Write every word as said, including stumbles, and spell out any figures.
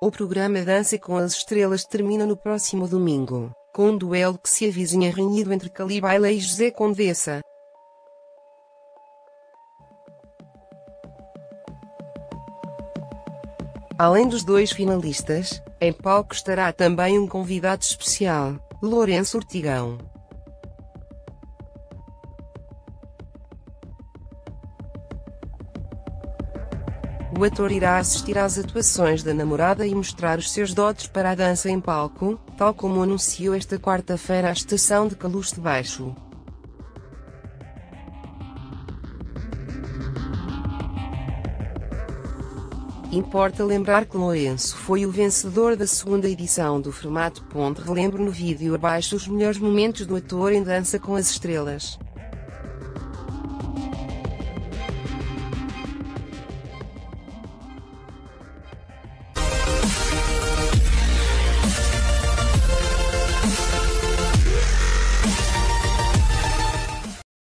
O programa Dança com as Estrelas termina no próximo domingo, com um duelo que se avizinha renhido entre Kelly Bailey e José Condessa. Além dos dois finalistas, em palco estará também um convidado especial, Lourenço Ortigão. O ator irá assistir às atuações da namorada e mostrar os seus dotes para a dança em palco, tal como anunciou esta quarta-feira a estação de Queluz de Baixo. Importa lembrar que Lourenço foi o vencedor da segunda edição do formato. Relembro no vídeo abaixo os melhores momentos do ator em Dança com as Estrelas.